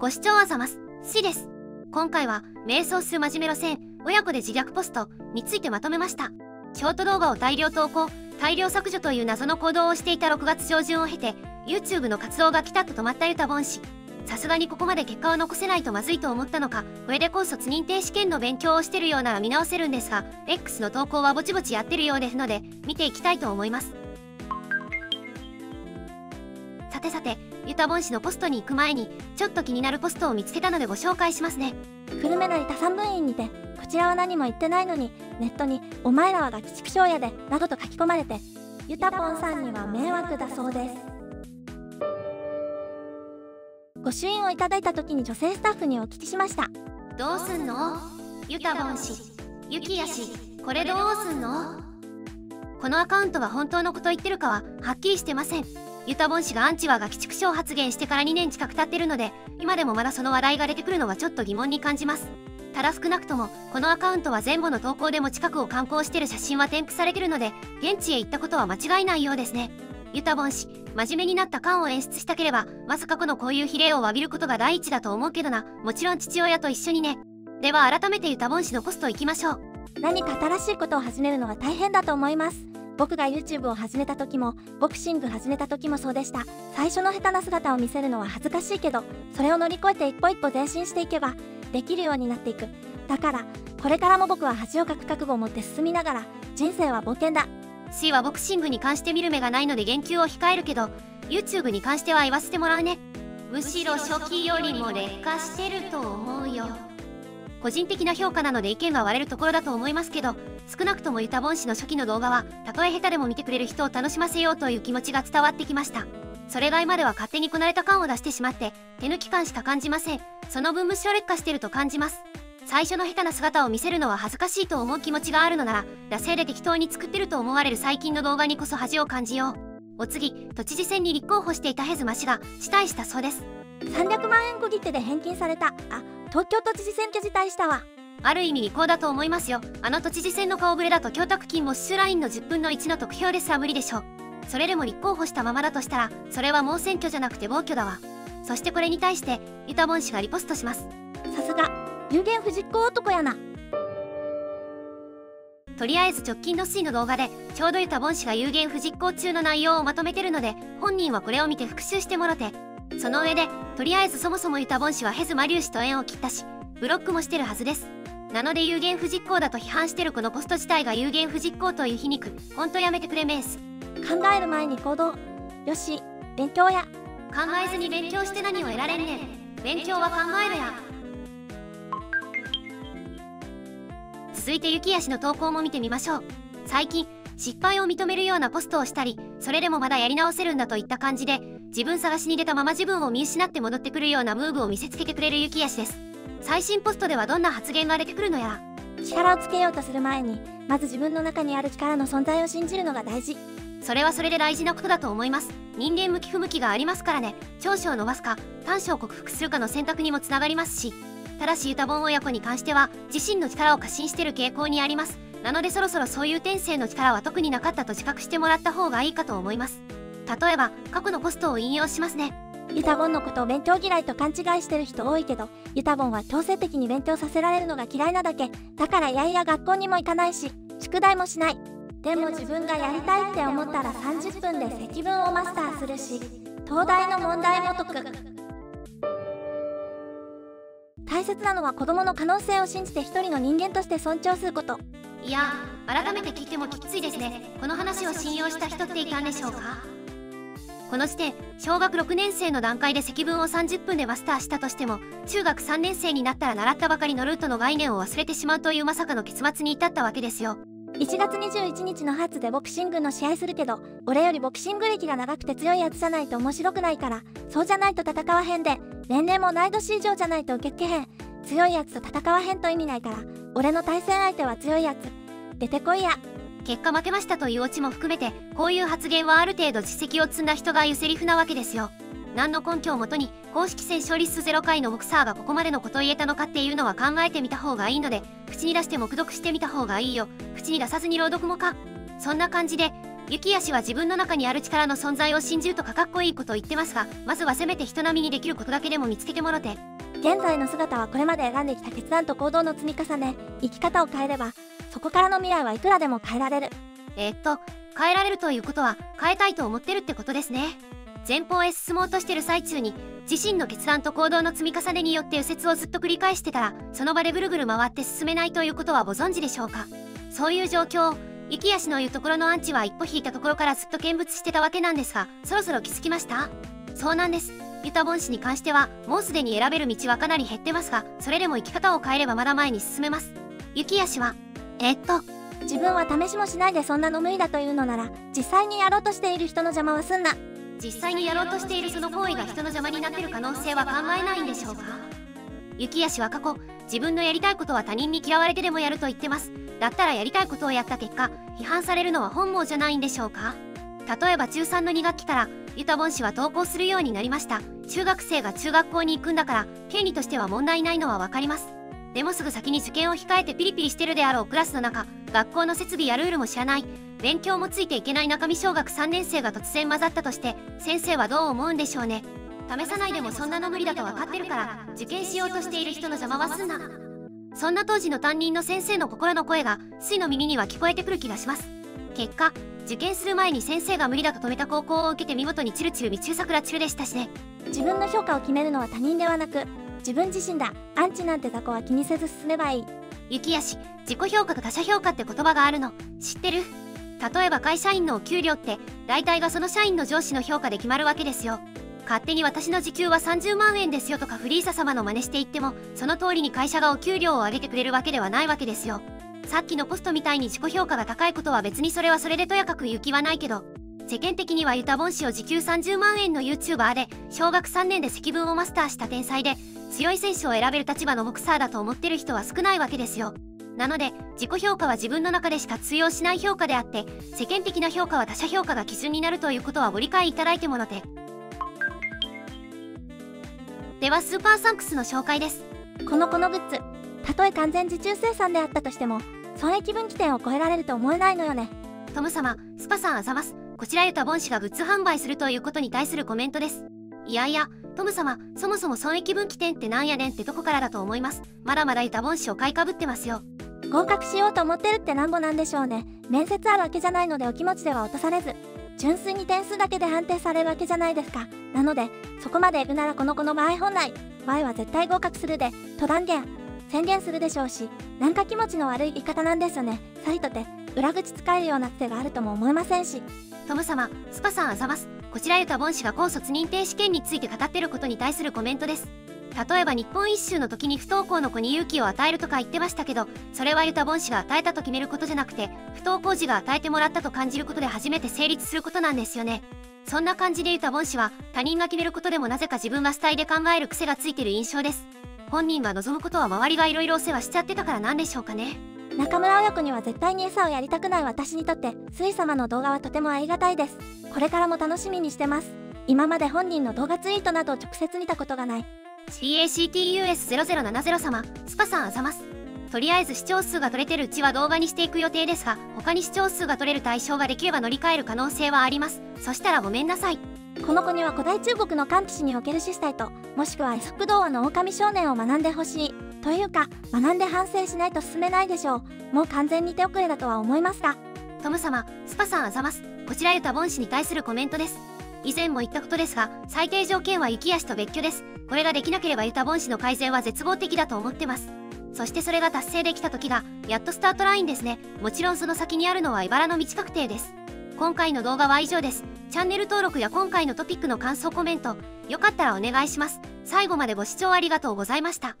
ご視聴あざます。シです。今回は瞑想す真面目路線親子で自虐ポストについてまとめました。ショート動画を大量投稿大量削除という謎の行動をしていた6月上旬を経て YouTube の活動がピタッと止まったゆたぼん氏。さすがにここまで結果を残せないとまずいと思ったのか、これで高卒認定試験の勉強をしてるようなら見直せるんですが、 X の投稿はぼちぼちやってるようですので見ていきたいと思います。さてさて、ゆたぼん氏のポストに行く前にちょっと気になるポストを見つけたのでご紹介しますね。久留米のイタ三分院にて、こちらは何も言ってないのにネットに「お前らはガキ畜生やで」などと書き込まれて、ゆたぼんさんには迷惑だそうです。ご朱印をいただいた時に女性スタッフにお聞きしました。どうすんのゆたぼん氏、ゆきや氏、これどうすんの。このアカウントが本当のこと言ってるかははっきりしてません。ゆたぼん氏がアンチはガキ畜生発言してから2年近く経ってるので、今でもまだその話題が出てくるのはちょっと疑問に感じます。ただ少なくともこのアカウントは前後の投稿でも近くを観光してる写真は添付されてるので、現地へ行ったことは間違いないようですね。ゆたぼん氏、真面目になった感を演出したければ、まさかこのこういう比例を詫びることが第一だと思うけどな。もちろん父親と一緒にね。では改めてゆたぼん氏のポスト行きましょう。何か新しいことを始めるのは大変だと思います。僕が YouTube を始めた時もボクシング始めた時もそうでした。最初の下手な姿を見せるのは恥ずかしいけど、それを乗り越えて一歩一歩前進していけばできるようになっていく。だからこれからも僕は恥をかく覚悟を持って進みながら、人生は冒険だ。C はボクシングに関して見る目がないので言及を控えるけど、 YouTube に関しては言わせてもらうね。むしろ初期よりも劣化してると思うよ。個人的な評価なので意見は割れるところだと思いますけど、少なくともゆたぼん氏の初期の動画はたとえ下手でも見てくれる人を楽しませようという気持ちが伝わってきました。それ以外までは勝手にこなれた感を出してしまって手抜き感しか感じません。その分むしろ劣化してると感じます。最初の下手な姿を見せるのは恥ずかしいと思う気持ちがあるのなら、惰性で適当に作ってると思われる最近の動画にこそ恥を感じよう。お次、都知事選に立候補していたヘズマ氏が辞退したそうです。300万円小切手で返金された。あ、東京都知事選挙辞退したわ。ある意味利口だと思いますよ。あの都知事選の顔ぶれだと供託金も支出ラインの10分の1の得票ですら無理でしょう。それでも立候補したままだとしたら、それはもう選挙じゃなくて暴挙だわ。そしてこれに対してゆたぼん氏がリポストします。さすが有言不実行男やな。とりあえず直近の水の動画でちょうどゆたぼん氏が有言不実行中の内容をまとめてるので、本人はこれを見て復習してもろて、その上でとりあえずそもそもゆたぼん氏はヘズマ粒子と縁を切ったしブロックもしてるはずです。なので有言不実行だと批判してるこのポスト自体が有言不実行という皮肉、ほんとやめてくれメース。考える前に行動よし勉強や。考えずに勉強して何を得られんねん。勉強は考えるや。続いてゆきや氏の投稿も見てみましょう。最近失敗を認めるようなポストをしたり、それでもまだやり直せるんだといった感じで自分探しに出たまま自分を見失って戻ってくるようなムーブを見せつけてくれるゆきや氏です。最新ポストではどんな発言が出てくるのやら。力をつけようとする前にまず自分の中にある力の存在を信じるのが大事。それはそれで大事なことだと思います。人間向き不向きがありますからね。長所を伸ばすか短所を克服するかの選択にもつながりますし、ただしゆたぼん親子に関しては自身の力を過信してる傾向にあります。なのでそろそろそういう天性の力は特になかったと自覚してもらった方がいいかと思います。例えば過去のポストを引用しますね。ゆたぼんのことを勉強嫌いと勘違いしてる人多いけど、ゆたぼんは強制的に勉強させられるのが嫌いなだけだから、いやいや学校にも行かないし宿題もしない。でも自分がやりたいって思ったら30分で積分をマスターするし東大の問題も解く。大切なのは子供の可能性を信じて一人の人間として尊重すること。いや、改めて聞いてもきついですね。この話を信用した人っていたんでしょうか。この時点小学6年生の段階で積分を30分でマスターしたとしても、中学3年生になったら習ったばかりのルートの概念を忘れてしまうというまさかの結末に至ったわけですよ。1月21日の初でボクシングの試合するけど、俺よりボクシング歴が長くて強いやつじゃないと面白くないから、そうじゃないと戦わへんで、年齢も同い年以上じゃないと受け付けへん、強いやつと戦わへんと意味ないから俺の対戦相手は強いやつ出てこいや。結果負けましたというオチも含めて、こういう発言はある程度実績を積んだ人が言うセリフなわけですよ。何の根拠をもとに公式戦勝利数0回のボクサーがここまでのことを言えたのかっていうのは考えてみた方がいいので、口に出して黙読してみた方がいいよ。口に出さずに朗読もか。そんな感じで幸也氏は自分の中にある力の存在を信じるとかかっこいいことを言ってますが、まずはせめて人並みにできることだけでも見つけてもろて。現在の姿はこれまで選んできた決断と行動の積み重ね、生き方を変えればそこからの未来はいくらでも変えられる。変えられるということは変えたいと思ってるってことですね。前方へ進もうとしてる最中に自身の決断と行動の積み重ねによって右折をずっと繰り返してたら、その場でぐるぐる回って進めないということはご存知でしょうか。そういう状況を幸也氏の言うところのアンチは一歩引いたところからずっと見物してたわけなんですが、そろそろ気づきました？そうなんです。ユタボン氏に関してはもうすでに選べる道はかなり減ってますが、それでも生き方を変えればまだ前に進めます。幸也氏は自分は試しもしないでそんなの無理だというのなら、実際にやろうとしている人の邪魔はすんな。実際にやろうとしているその行為が人の邪魔になってる可能性は考えないんでしょうか。幸也氏は過去、自分のやりたいことは他人に嫌われてでもやると言ってます。だったらやりたいことをやった結果、批判されるのは本望じゃないんでしょうか。例えば中3の2学期からユタボン氏は登校するようになりました。中学生が中学校に行くんだから権利としては問題ないのは分かります。でもすぐ先に受験を控えてピリピリしてるであろうクラスの中、学校の設備やルールも知らない、勉強もついていけない中身小学3年生が突然混ざったとして、先生はどう思うんでしょうね。試さないでもそんなの無理だと分かってるから受験しようとしている人の邪魔はすんな。そんな当時の担任の先生の心の声が粋の耳には聞こえてくる気がします。結果、受験する前に先生が無理だと止めた高校を受けて見事にチルチル未中桜中でしたしね。自分の評価を決めるのは他人ではなく自分自身だ。アンチなんて雑魚は気にせず進めばいい。幸也氏、自己評価と他者評価って言葉があるの知ってる？例えば会社員のお給料って大体がその社員の上司の評価で決まるわけですよ。勝手に私の時給は30万円ですよとかフリーザ様の真似していっても、その通りに会社がお給料を上げてくれるわけではないわけですよ。さっきのコストみたいに自己評価が高いことは別にそれはそれでとやかく言う気はないけど、世間的にはユタボン氏を時給30万円の YouTuber で小学3年で積分をマスターした天才で強い選手を選べる立場のボクサーだと思ってる人は少ないわけですよ。なので自己評価は自分の中でしか通用しない評価であって、世間的な評価は他者評価が基準になるということはご理解いただいてもろて。ではスーパーサンクスの紹介です。このグッズ、たとえ完全受注生産であったとしても損益分岐点を超えられると思えないのよね。トム様、スパさんあざます。こちらユタボン氏がグッズ販売するということに対するコメントです。いやいやトム様、そもそも損益分岐点ってなんやねんってとこからだと思います。まだまだユタボン氏を買いかぶってますよ。合格しようと思ってるってなんぼなんでしょうね。面接あるわけじゃないのでお気持ちでは落とされず、純粋に点数だけで判定されるわけじゃないですか。なのでそこまでいくならこの場合本来 Y は絶対合格するでと宣言するでしょうし、なんか気持ちの悪い言い方なんですよね。サイトで裏口使えるような手があるとも思えませんし。トム様、スパさんあざます。こちらユタボン氏が高卒認定試験について語ってることに対するコメントです。例えば日本一周の時に不登校の子に勇気を与えるとか言ってましたけど、それはユタボン氏が与えたと決めることじゃなくて、不登校児が与えてもらったと感じることで初めて成立することなんですよね。そんな感じでユタボン氏は他人が決めることでもなぜか自分が主体で考える癖がついてる印象です。本人が望むことは周りがいろいろお世話しちゃってたからなんでしょうかね。中村親子には絶対に餌をやりたくない私にとってスイ様の動画はとてもありがたいです。これからも楽しみにしてます。今まで本人の動画ツイートなどを直接見たことがない。CACTUS0070 様、スパさんあざます。とりあえず視聴数が取れてるうちは動画にしていく予定ですが、他に視聴数が取れる対象ができれば乗り換える可能性はあります。そしたらごめんなさい。この子には古代中国の漢詩における四死体と、もしくはエソップ童話の狼少年を学んでほしいというか、学んで反省しないと進めないでしょう。もう完全に手遅れだとは思いますが。トム様、スパさんあざます。こちらユタボン氏に対するコメントです。以前も言ったことですが、最低条件は幸也氏と別居です。これができなければユタボン氏の改善は絶望的だと思ってます。そしてそれが達成できた時がやっとスタートラインですね。もちろんその先にあるのは茨の道確定です。今回の動画は以上です。チャンネル登録や今回のトピックの感想コメントよかったらお願いします。最後までご視聴ありがとうございました。